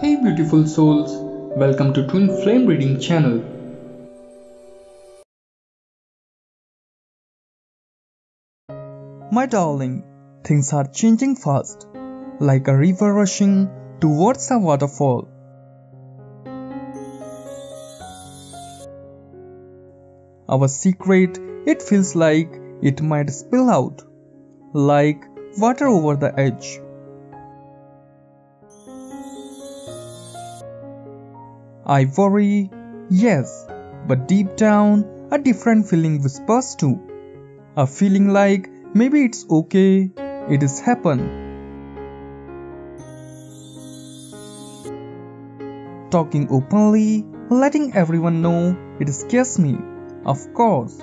Hey beautiful souls, welcome to Twin Flame reading channel. My darling, things are changing fast, like a river rushing towards a waterfall. Our secret, it feels like it might spill out, like water over the edge. I worry, yes, but deep down a different feeling whispers too. A feeling like maybe it's okay, it has happened. Talking openly, letting everyone know, it scares me, of course.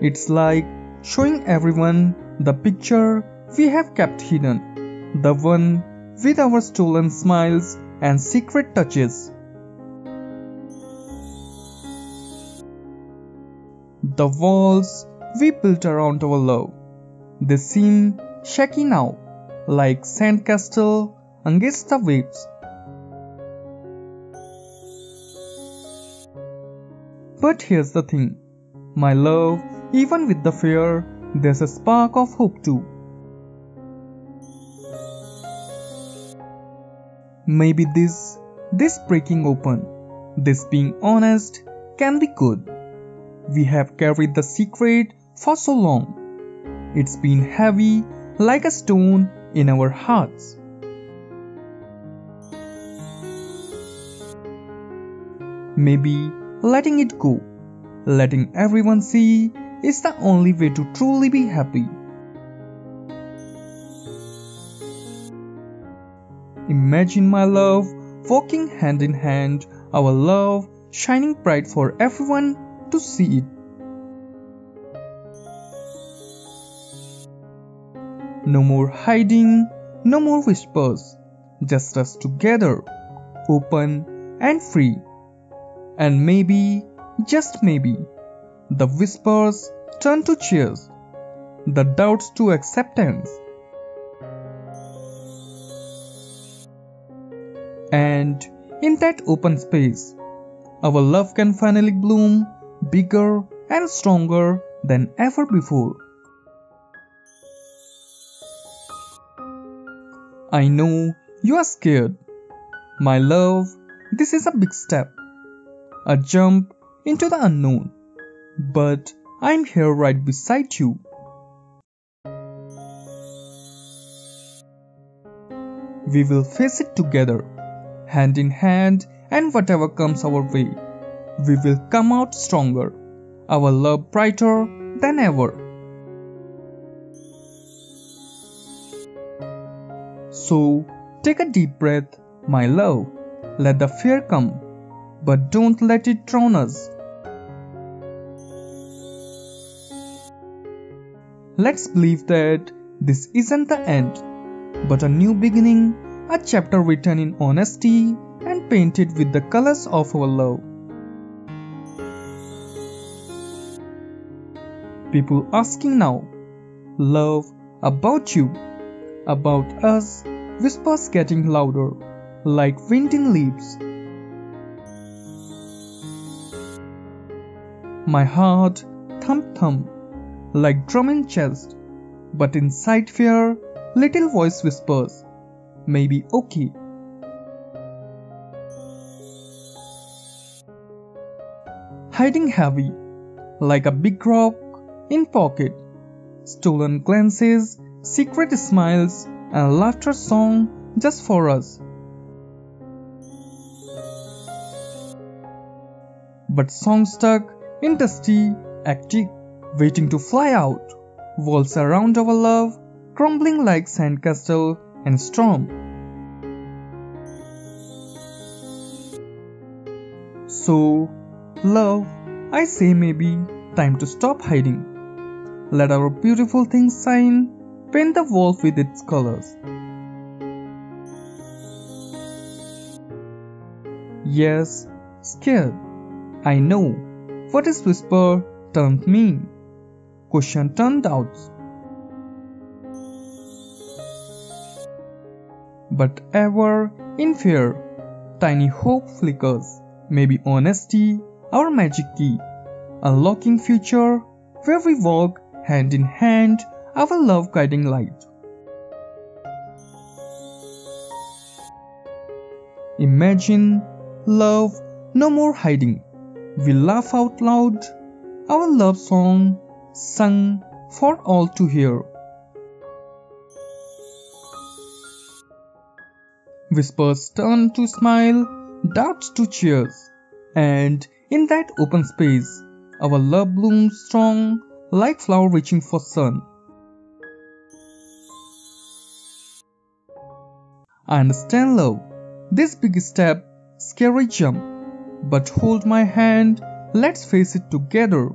It's like showing everyone the picture we have kept hidden, the one with our stolen smiles and secret touches. The walls we built around our love, they seem shaky now, like sandcastle against the waves. But here's the thing, my love, even with the fear, there's a spark of hope too. Maybe this breaking open, this being honest, can be good. We have carried the secret for so long. It's been heavy, like a stone in our hearts. Maybe letting it go, letting everyone see, is the only way to truly be happy. Imagine, my love, walking hand in hand, our love shining bright for everyone to see it. No more hiding, no more whispers, just us together, open and free. And maybe, just maybe, the whispers turn to cheers, the doubts to acceptance. And in that open space, our love can finally bloom bigger and stronger than ever before. I know you are scared. My love, this is a big step, a jump into the unknown. But I'm here right beside you. We will face it together, hand in hand, and whatever comes our way, we will come out stronger, our love brighter than ever. So, take a deep breath, my love, let the fear come, but don't let it drown us. Let's believe that this isn't the end, but a new beginning, a chapter written in honesty and painted with the colors of our love. People asking now, love, about you, about us, whispers getting louder, like wind in leaves. My heart thump, like drum in chest, but inside fear, little voice whispers, maybe okay. Hiding heavy, like a big rock in pocket, stolen glances, secret smiles, and laughter song just for us. But song stuck in dusty attic, waiting to fly out, walls around our love, crumbling like sandcastle and storm. So, love, I say maybe time to stop hiding. Let our beautiful things shine, paint the wall with its colors. Yes, scared, I know, what is whisper turned mean, question turned doubts. but ever in fear. Tiny hope flickers, maybe honesty, our magic key. Unlocking future, where we walk hand in hand, our love guiding light. Imagine, love, no more hiding. We laugh out loud, our love song, sung for all to hear. Whispers turn to smile, doubts to cheers, and in that open space, our love blooms strong, like flower reaching for sun. I understand love, this big step, scary jump, but hold my hand, let's face it together.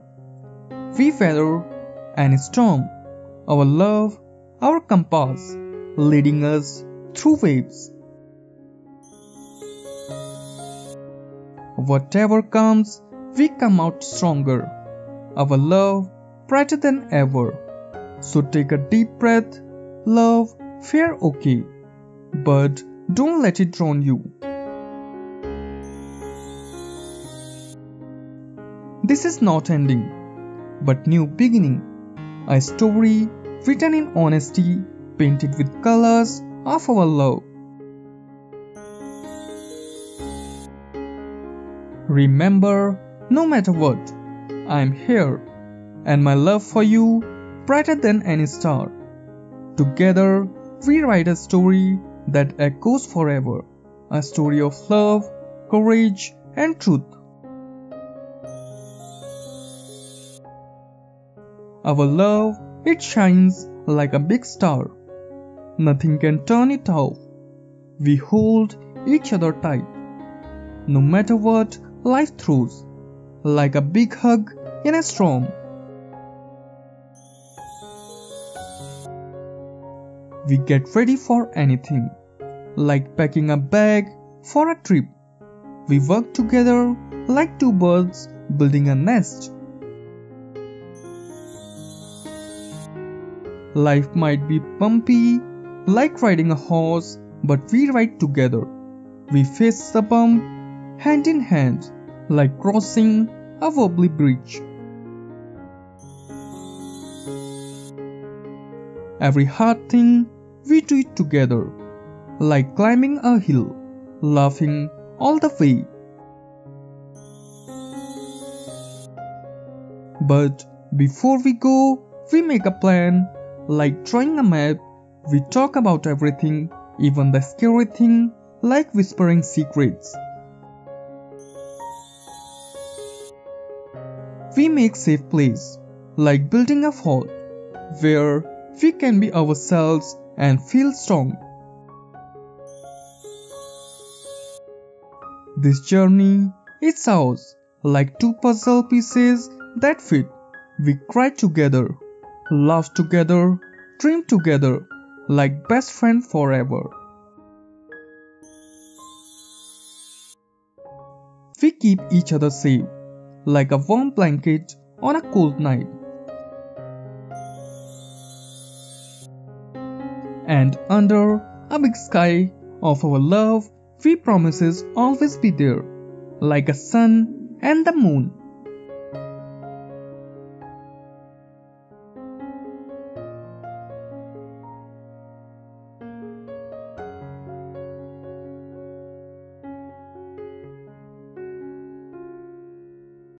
We weather any storm, our love, our compass, leading us through waves. Whatever comes, we come out stronger, our love brighter than ever. So take a deep breath, love, fear okay, but don't let it drown you. This is not ending, but new beginning. A story written in honesty, painted with colors of our love. Remember, no matter what, I am here, and my love for you, brighter than any star. Together, we write a story that echoes forever, a story of love, courage, and truth. Our love, it shines like a big star. Nothing can turn it off. We hold each other tight, no matter what life throws, like a big hug in a storm. We get ready for anything, like packing a bag for a trip. We work together like two birds building a nest. Life might be bumpy, like riding a horse, but we ride together. We face the bump hand in hand, like crossing a wobbly bridge. Every hard thing, we do it together, like climbing a hill, laughing all the way. But before we go, we make a plan, like drawing a map. We talk about everything, even the scary thing, like whispering secrets. We make safe place, like building a fort, where we can be ourselves and feel strong. This journey, it's ours, like two puzzle pieces that fit. We cry together, laugh together, dream together, like best friend forever. We keep each other safe, like a warm blanket on a cold night. And under a big sky of our love, we promises always be there, like a sun and the moon.